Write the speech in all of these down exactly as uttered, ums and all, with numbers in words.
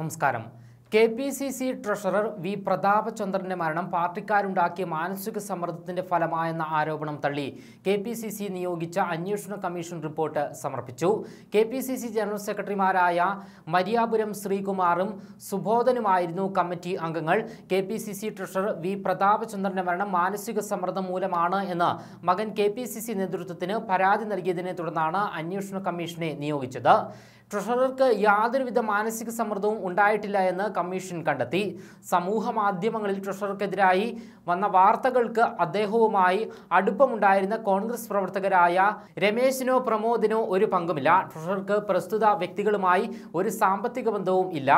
നമസ്കാരം. K P C C treasurer V പ്രതാപചന്ദ്രന്റെ മരണം പാർട്ടിക്കാരുണ്ടാക്കിയ മാനസിക സമ്മർദ്ദത്തിന്റെ ഫലമായെന്ന ആരോപണം തള്ളി കെ പി സി സി നിയോഗിച്ച അന്വേഷണ കമ്മീഷൻ റിപ്പോർട്ട് സമർപ്പിച്ചു. K P C C general സെക്രട്ടറിമാരായ മരിയാപുരം ശ്രീകുമാറും സുബോധനുമായിരുന്നു കമ്മിറ്റി അംഗങ്ങൾ. K P C C treasurer V പ്രതാപചന്ദ്രന്റെ മരണം മാനസിക സമ്മർദ്ദം മൂലമാണ് എന്ന് മകൻ കെ പി സി സി നേതൃത്വത്തിന് പരാതി നൽകിയതിനെ തുടർന്നാണ് അന്വേഷണ കമ്മീഷനെ നിയോഗിച്ചത്. ട്രഷറർക്ക് യാതൊരുവിധ മാനസിക സമ്മർദ്ദവും ഉണ്ടായിട്ടില്ല എന്ന് കമ്മീഷൻ കണ്ടെത്തി. സമൂഹ മാധ്യമങ്ങളിൽ ട്രഷറർക്കെതിരായി വന്ന വാർത്തകൾക്ക് അദ്ദേഹവുമായി അടുപ്പമുണ്ടായിരുന്ന കോൺഗ്രസ് പ്രവർത്തകരായ രമേശിനോ പ്രമോദിനോ ഒരു പങ്കുമില്ല. ട്രഷറർക്ക് പ്രസ്തുത വ്യക്തികളുമായി ഒരു സാമ്പത്തിക ബന്ധവും ഇല്ല.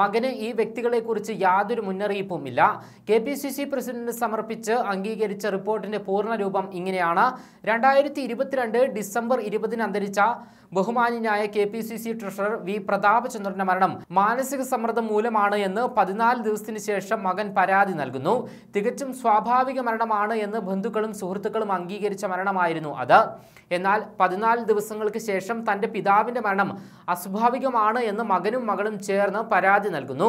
മകന് ഈ വ്യക്തികളെക്കുറിച്ച് യാതൊരു മുന്നറിയിപ്പും ഇല്ല. K P C C president സമർപ്പിച്ച് അംഗീകരിച്ച റിപ്പോർട്ടിന്റെ പൂർണ്ണരൂപം ഇങ്ങനെയാണ്. രണ്ടായിരത്തി ഇരുപത്തിരണ്ട് ഡിസംബർ ഇരുപതിന് അന്തരിച്ച ബഹുമാന്യനായ K P C C treasurer V പ്രതാപചന്ദ്രന്റെ മരണം മാനസിക സമ്മർദ്ദം മൂലമാണ് എന്ന് പതിനാല് ദിവസത്തിന് ശേഷം മകൻ പരാതി നൽകുന്നു. തികച്ചും സ്വാഭാവിക മരണമാണ് എന്ന് ബന്ധുക്കളും സുഹൃത്തുക്കളും അംഗീകരിച്ച മരണമായിരുന്നു അത്. എന്നാൽ പതിനാല് ദിവസങ്ങൾക്ക് ശേഷം തന്റെ പിതാവിന്റെ മരണം അസ്വാഭാവികമാണ് എന്ന് മകനും മകളും ചേർന്ന് പരാതി നൽകുന്നു.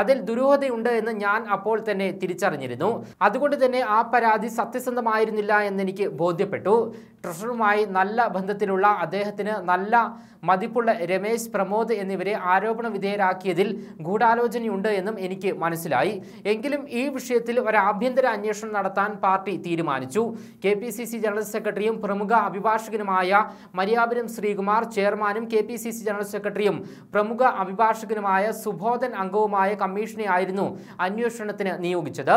അതിൽ ദുരൂഹതയുണ്ട് എന്ന് ഞാൻ അപ്പോൾ തന്നെ തിരിച്ചറിഞ്ഞിരുന്നു. അതുകൊണ്ട് തന്നെ ആ പരാതി സത്യസന്ധമായിരുന്നില്ല എന്നെനിക്ക് ബോധ്യപ്പെട്ടു. ട്രഷറുമായി നല്ല ബന്ധത്തിലുള്ള അദ്ദേഹത്തിന് നല്ല മതിപ്പുള്ള രമേശ് പ്രമോദ് എന്നിവരെ ആരോപണ വിധേയരാക്കിയതിൽ ഗൂഢാലോചനയുണ്ട് എന്നും എനിക്ക് മനസ്സിലായി. എങ്കിലും ഈ വിഷയത്തിൽ ഒരാഭ്യന്തര അന്വേഷണം നടത്താൻ പാർട്ടി തീരുമാനിച്ചു. K P C C general സെക്രട്ടറിയും പ്രമുഖ അഭിഭാഷകനുമായ മരിയാപുരം ശ്രീകുമാർ, ചെയർമാനും K P C C general സെക്രട്ടറിയും പ്രമുഖ അഭിഭാഷകനുമായ സുബോധൻ അംഗവുമായ കമ്മീഷനെ ആയിരുന്നു അന്വേഷണത്തിന് നിയോഗിച്ചത്.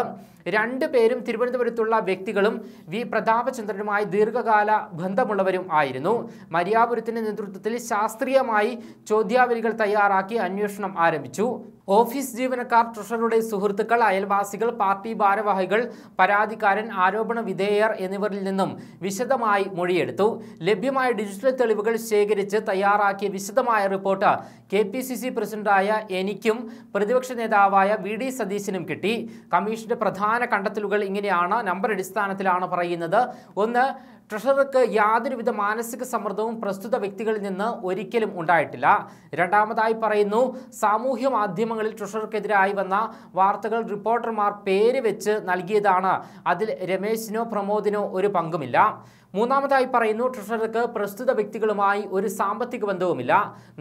രണ്ടുപേരും തിരുവനന്തപുരത്തുള്ള വ്യക്തികളും വി പ്രതാപചന്ദ്രനുമായി ദീർഘകാല ബന്ധമുള്ളവരും ആയിരുന്നു. മരിയാപുരത്തിന്റെ നേതൃത്വത്തിൽ ശാസ്ത്രീയമായി ചോദ്യാവലികൾ തയ്യാറാക്കി അന്വേഷണം ആരംഭിച്ചു. ഓഫീസ് ജീവനക്കാർ, ട്രഷററുടെ സുഹൃത്തുക്കൾ, അയൽവാസികൾ, പാർട്ടി ഭാരവാഹികൾ, പരാതിക്കാരൻ, ആരോപണ വിധേയർ എന്നിവരിൽ നിന്നും വിശദമായി മൊഴിയെടുത്തു. ലഭ്യമായ ഡിജിറ്റൽ തെളിവുകൾ ശേഖരിച്ച് തയ്യാറാക്കിയ വിശദമായ report K P C C പ്രസിഡന്റായ എനിക്കും പ്രതിപക്ഷ നേതാവായ വി ഡി സതീശനും കിട്ടി. കമ്മീഷന്റെ പ്രധാന കണ്ടെത്തലുകൾ ഇങ്ങനെയാണ്. നമ്പർ അടിസ്ഥാനത്തിലാണ് പറയുന്നത്. ഒന്ന്, ട്രഷറർക്ക് യാതൊരുവിധ മാനസിക സമ്മർദ്ദവും പ്രസ്തുത വ്യക്തികളിൽ നിന്ന് ഒരിക്കലും ഉണ്ടായിട്ടില്ല. രണ്ടാമതായി പറയുന്നു, സാമൂഹ്യ മാധ്യമങ്ങളിൽ ട്രഷറർക്കെതിരായി വന്ന വാർത്തകൾ റിപ്പോർട്ടർമാർ പേര് വെച്ച് നൽകിയതാണ്. അതിൽ രമേശിനോ പ്രമോദിനോ ഒരു പങ്കുമില്ല. മൂന്നാമതായി പറയുന്നു, ട്രഷറർക്ക് പ്രസ്തുത വ്യക്തികളുമായി ഒരു സാമ്പത്തിക ബന്ധവുമില്ല.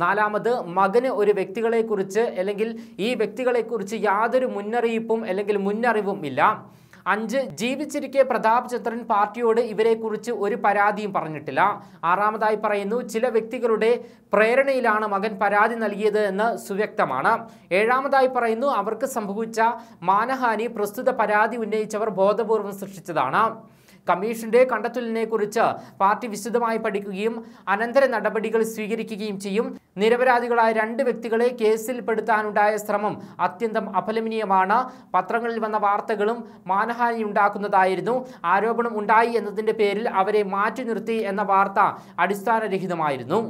നാലാമത്, മകന് ഒരു വ്യക്തികളെക്കുറിച്ച് അല്ലെങ്കിൽ ഈ വ്യക്തികളെക്കുറിച്ച് യാതൊരു മുന്നറിയിപ്പും അല്ലെങ്കിൽ മുന്നറിവും ഇല്ല. അഞ്ച്, ജീവിച്ചിരിക്കെ പ്രതാപചന്ദ്രൻ പാർട്ടിയോട് ഇവരെക്കുറിച്ച് ഒരു പരാതിയും പറഞ്ഞിട്ടില്ല. ആറാമതായി പറയുന്നു, ചില വ്യക്തികളുടെ പ്രേരണയിലാണ് മകൻ പരാതി നൽകിയത് എന്ന് സുവ്യക്തമാണ്. ഏഴാമതായി പറയുന്നു, അവർക്ക് സംഭവിച്ച മാനഹാനി പ്രസ്തുത പരാതി ഉന്നയിച്ചവർ ബോധപൂർവം സൃഷ്ടിച്ചതാണ്. കമ്മീഷന്റെ കണ്ടെത്തലിനെ കുറിച്ച് പാർട്ടി വിശദമായി പഠിക്കുകയും അനന്തര നടപടികൾ സ്വീകരിക്കുകയും ചെയ്യും. നിരപരാധികളായ രണ്ട് വ്യക്തികളെ കേസിൽപ്പെടുത്താനുണ്ടായ ശ്രമം അത്യന്തം അഫലമനീയമാണ്. പത്രങ്ങളിൽ വന്ന വാർത്തകളും മാനഹാനി ഉണ്ടാക്കുന്നതായിരുന്നു. ആരോപണം ഉണ്ടായി എന്നതിൻ്റെ പേരിൽ അവരെ മാറ്റി നിർത്തി എന്ന വാർത്ത അടിസ്ഥാനരഹിതമായിരുന്നു.